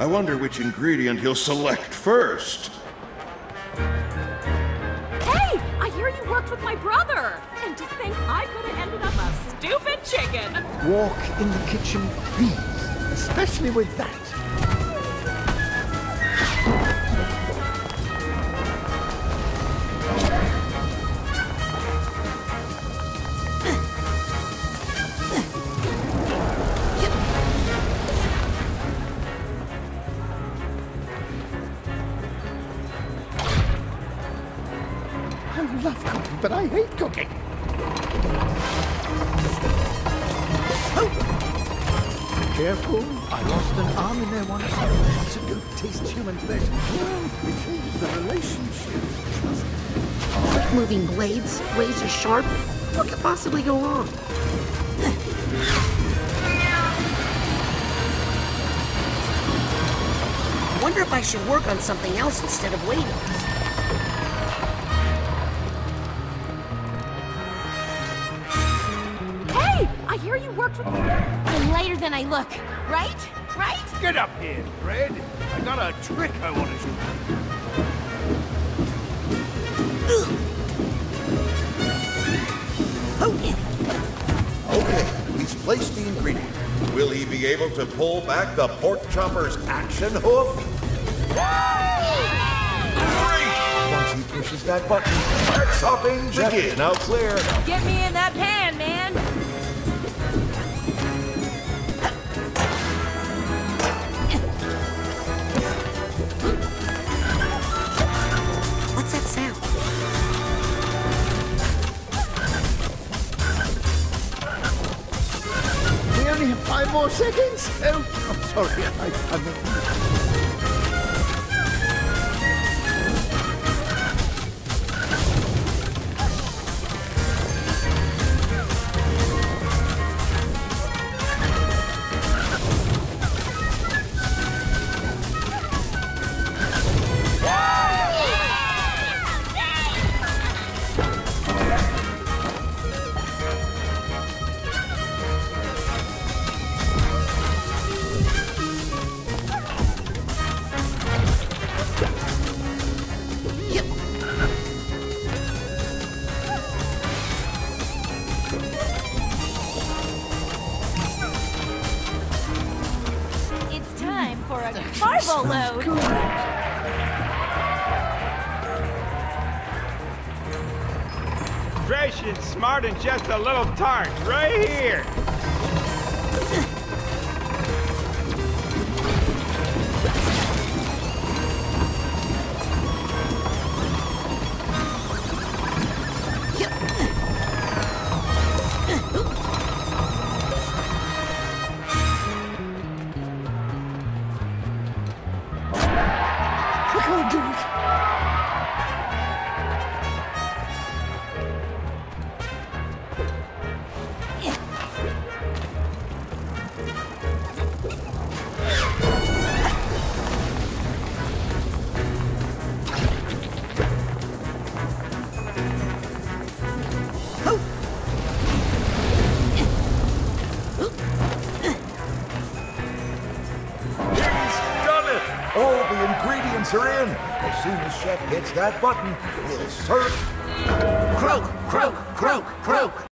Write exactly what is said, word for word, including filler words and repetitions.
I wonder which ingredient he'll select first. Hey! I hear you worked with my brother! And to think I could have ended up a stupid chicken! Walk in the kitchen, please. Especially with that. I love cooking, but I hate cooking. Oh. Careful, I lost an arm in there once. Once a goat tastes human flesh, well, it changes the relationship. Quick-moving blades, razor sharp. What could possibly go wrong? I wonder if I should work on something else instead of waiting. I hear you worked with me. I'm later than I look, right? Right? Get up here, Fred. I got a trick I want to show. Oh, yeah. Okay, he's placed the ingredient. Will he be able to pull back the pork chopper's action hoof? Great! Once he pushes that button, our chopping begins. Now clear. Get me in that pan, man. Five more seconds? Oh, I'm sorry. I, I'm for a carbo load. Good. Fresh and smart and just a little tart, right here. Are in. As soon as Chef hits that button, he'll serve. Croak, croak, croak, croak.